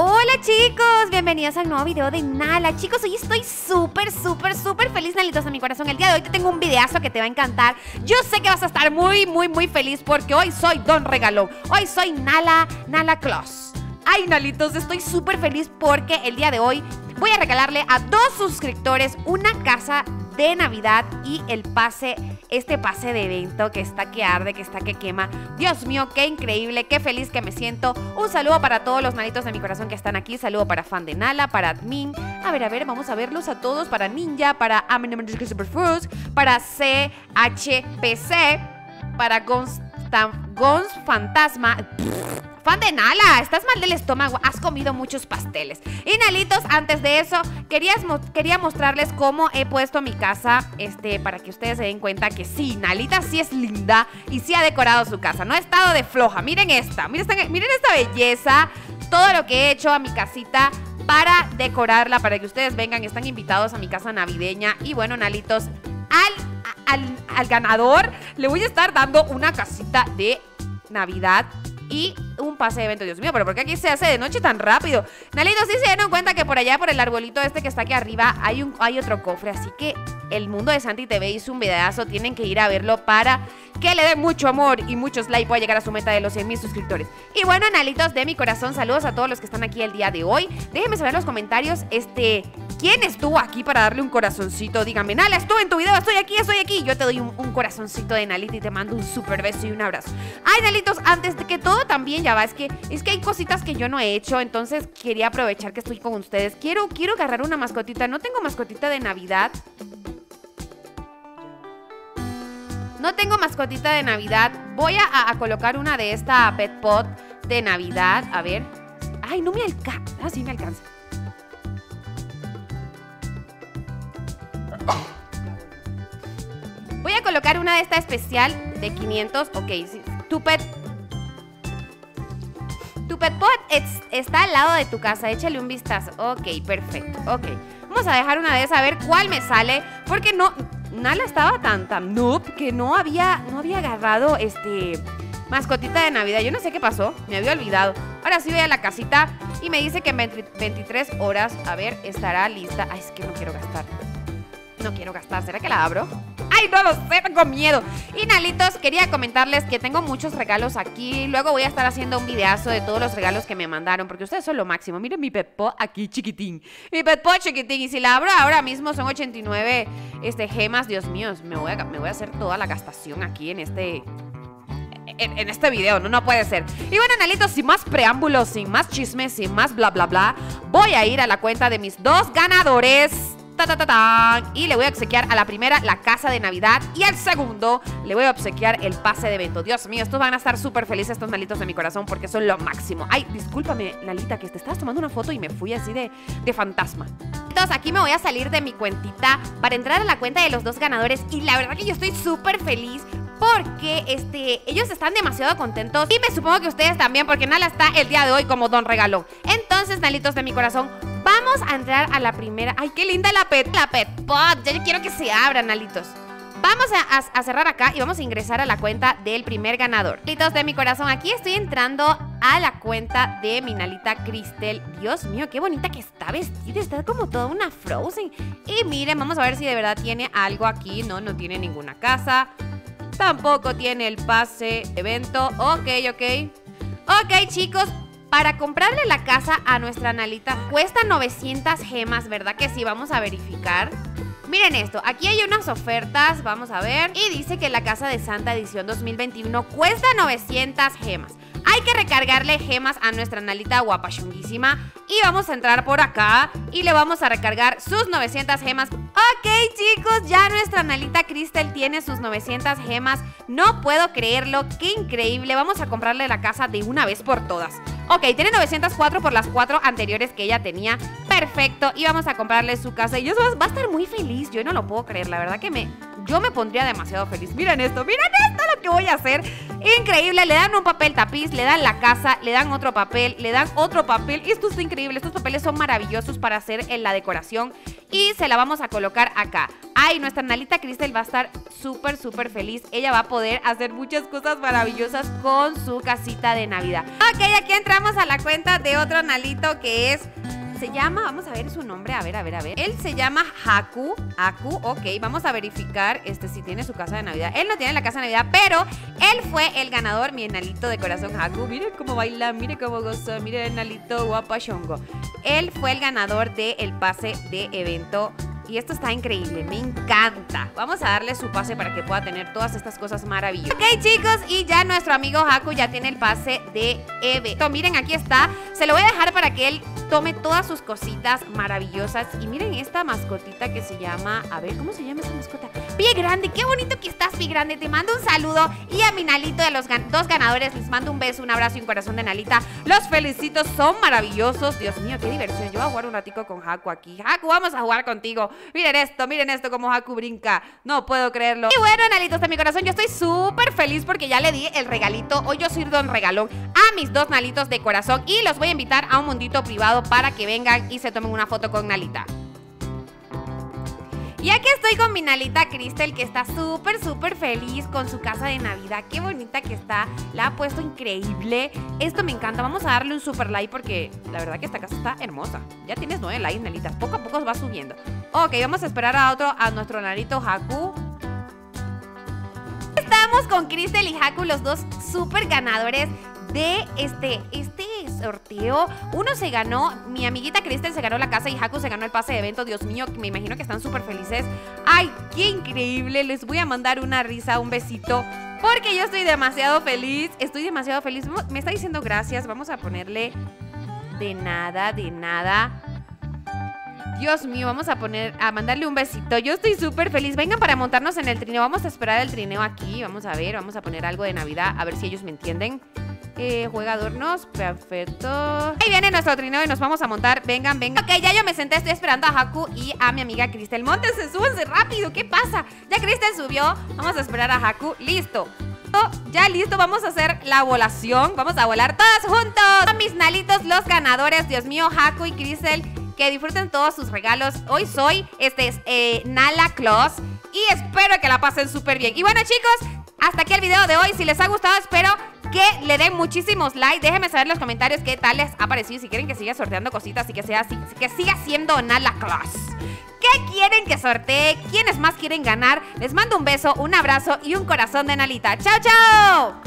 Hola chicos, bienvenidos al nuevo video de Nala. Chicos, hoy estoy súper feliz, Nalitos, a mi corazón. El día de hoy te tengo un videazo que te va a encantar. Yo sé que vas a estar muy feliz porque hoy soy Don Regalón. Hoy soy Nala Claus. Ay, Nalitos, estoy súper feliz porque el día de hoy voy a regalarle a 2 suscriptores una casa de Navidad y el pase, este pase de evento que está que arde, que está que quema. Dios mío, qué increíble, qué feliz que me siento. Un saludo para todos los nalitos de mi corazón que están aquí. Saludo para fan de Nala, para admin. A ver, vamos a verlos a todos. Para Ninja, para Aminem, Superfruits, para CHPC, para Gonz Fantasma Pff. Fan de Nala, estás mal del estómago, has comido muchos pasteles. Y Nalitos, antes de eso, quería mostrarles cómo he puesto mi casa, para que ustedes se den cuenta que sí, Nalita sí es linda y sí ha decorado su casa, no ha estado de floja. Miren esta belleza, todo lo que he hecho a mi casita para decorarla, para que ustedes vengan, están invitados a mi casa navideña. Y bueno, Nalitos, al ganador le voy a estar dando una casita de Navidad y un pase de evento. Dios mío, pero ¿por qué aquí se hace de noche tan rápido? Nalitos, sí se dieron cuenta que por allá, por el arbolito este que está aquí arriba, hay otro cofre. Así que el mundo de Santi TV hizo un videazo, tienen que ir a verlo para que le den mucho amor y muchos likes para llegar a su meta de los 100.000 suscriptores. Y bueno, Nalitos de mi corazón, saludos a todos los que están aquí el día de hoy. Déjenme saber en los comentarios, ¿quién estuvo aquí para darle un corazoncito? Díganme, Nala, estuve en tu video, estoy aquí. Yo te doy un corazoncito de Nalita y te mando un súper beso y un abrazo. Ay, Nalitos, antes de que todo también ya va, es que hay cositas que yo no he hecho, entonces quería aprovechar que estoy con ustedes. Quiero agarrar una mascotita, no tengo mascotita de Navidad. Voy a colocar una de esta Petpot de Navidad. A ver. Ay, no me alcanza. Ah, sí me alcanza. Voy a colocar una de esta especial de 500. Ok, sí. Tu Petpot está al lado de tu casa. Échale un vistazo. Ok, perfecto. Ok. Vamos a dejar una de esas a ver cuál me sale. Porque no... Nala estaba tan noob que no había agarrado mascotita de Navidad. Yo no sé qué pasó, me había olvidado. Ahora sí voy a la casita y me dice que en 23 horas, a ver, estará lista. Ay, es que no quiero gastar. ¿Será que la abro? ¡Ay, no lo sé! Tengo miedo. Y Nalitos, quería comentarles que tengo muchos regalos aquí. Luego voy a estar haciendo un videazo de todos los regalos que me mandaron, porque ustedes son lo máximo. Miren mi Petpot aquí chiquitín. Y si la abro ahora mismo son 89 gemas. Dios mío, me voy a hacer toda la gastación aquí en este video, no puede ser. Y bueno, Nalitos, sin más preámbulos, sin más chismes, sin más bla, voy a ir a la cuenta de mis 2 ganadores. Y le voy a obsequiar a la primera la casa de Navidad y al segundo le voy a obsequiar el pase de evento. Dios mío, estos van a estar súper felices, estos Nalitos de mi corazón, porque son lo máximo. Ay, discúlpame, Nalita, que te estabas tomando una foto y me fui así de fantasma. Entonces aquí me voy a salir de mi cuentita para entrar a la cuenta de los 2 ganadores. Y la verdad que yo estoy súper feliz porque ellos están demasiado contentos. Y me supongo que ustedes también, porque Nala está el día de hoy como Don Regalón. Entonces, Nalitos de mi corazón, vamos a entrar a la primera. ¡Ay, qué linda la Petpot! Ya quiero que se abra, Nalitos. Vamos a cerrar acá y vamos a ingresar a la cuenta del primer ganador. Nalitos de mi corazón, aquí estoy entrando a la cuenta de mi Nalita Cristel. Dios mío, qué bonita que está vestida. Está como toda una Frozen. Y miren, vamos a ver si de verdad tiene algo aquí. No, no tiene ninguna casa. Tampoco tiene el pase evento. Ok, chicos. Para comprarle la casa a nuestra Nalita cuesta 900 gemas, ¿verdad que sí? Vamos a verificar. Miren esto, aquí hay unas ofertas, vamos a ver. Y dice que la casa de Santa edición 2021 cuesta 900 gemas. Hay que recargarle gemas a nuestra Nalita guapachonguísima. Y vamos a entrar por acá y le vamos a recargar sus 900 gemas. Ok, chicos, ya nuestra Nalita Cristel tiene sus 900 gemas. No puedo creerlo, qué increíble. Vamos a comprarle la casa de una vez por todas. Ok, tiene 904 por las 4 anteriores que ella tenía. Perfecto, y vamos a comprarle su casa. Y eso va a estar muy feliz, yo no lo puedo creer. La verdad que yo me pondría demasiado feliz. Miren esto lo que voy a hacer. Increíble, le dan un papel tapiz, le dan la casa, le dan otro papel, le dan otro papel. Esto está increíble, estos papeles son maravillosos para hacer en la decoración. y se la vamos a colocar acá. Ay, nuestra Nalita Cristel va a estar súper, súper feliz. Ella va a poder hacer muchas cosas maravillosas con su casita de Navidad. Ok, aquí entramos a la cuenta de otro Nalito que es... Se llama, vamos a ver su nombre, a ver. Él se llama Haku, ok, vamos a verificar si tiene su casa de Navidad. Él no tiene la casa de Navidad, pero él fue el ganador, mi Nalito de corazón Haku. Mire cómo baila, mire cómo goza, mire el Nalito guapachongo. Él fue el ganador del pase de evento. Y esto está increíble, me encanta. Vamos a darle su pase para que pueda tener todas estas cosas maravillosas. Ok, chicos, y ya nuestro amigo Haku ya tiene el pase de evento. Miren, aquí está. Se lo voy a dejar para que él tome todas sus cositas maravillosas. Y miren esta mascotita que se llama... A ver, ¿cómo se llama esa mascota? Pie Grande, qué bonito que estás, Pie Grande. Te mando un saludo. Y a mi Nalito de los dos ganadores les mando un beso, un abrazo y un corazón de Nalita. Los felicito, son maravillosos. Dios mío, qué diversión. Yo voy a jugar un ratico con Haku aquí. Haku, vamos a jugar contigo. Miren esto como Haku brinca. No puedo creerlo. Y bueno, Nalitos de mi corazón, yo estoy súper feliz porque ya le di el regalito. Hoy yo soy Don Regalón a mis dos Nalitos de corazón y los voy a invitar a un mundito privado para que vengan y se tomen una foto con Nalita. Y aquí estoy con mi Nalita Cristel, que está súper, súper feliz con su casa de Navidad. Qué bonita que está, la ha puesto increíble. Esto me encanta, vamos a darle un super like porque la verdad que esta casa está hermosa. Ya tienes 9 likes, Nalitas, poco a poco va subiendo. Ok, vamos a esperar a nuestro Nalito Haku. Estamos con Cristel y Haku, los dos super ganadores de este sorteo. Uno se ganó, mi amiguita Cristel se ganó la casa y Haku se ganó el pase de evento. Dios mío, me imagino que están súper felices. ¡Ay, qué increíble! Les voy a mandar una risa, un besito, porque yo estoy demasiado feliz. Estoy demasiado feliz. Me está diciendo gracias. Vamos a ponerle de nada, de nada. Dios mío, vamos a mandarle un besito. Yo estoy súper feliz. Vengan para montarnos en el trineo. Vamos a esperar el trineo aquí. Vamos a ver, vamos a poner algo de Navidad, a ver si ellos me entienden. Juega adornos, perfecto. Ahí viene nuestro trineo y nos vamos a montar. Vengan, vengan. Ok, ya yo me senté, estoy esperando a Haku y a mi amiga Cristel. Móntense, súbanse rápido, ¿qué pasa? Ya Cristel subió, vamos a esperar a Haku. Listo, ya listo, vamos a hacer la volación. Vamos a volar todos juntos. Son mis Nalitos los ganadores, Dios mío, Haku y Cristel. Que disfruten todos sus regalos. Hoy soy, Nala Claus. Y espero que la pasen súper bien. Y bueno, chicos, hasta aquí el video de hoy. Si les ha gustado, espero que le den muchísimos likes. Déjenme saber en los comentarios qué tal les ha parecido. Si quieren que siga sorteando cositas y que siga siendo Nala Claus. ¿Qué quieren que sortee? ¿Quiénes más quieren ganar? Les mando un beso, un abrazo y un corazón de Nalita. ¡Chao, chao!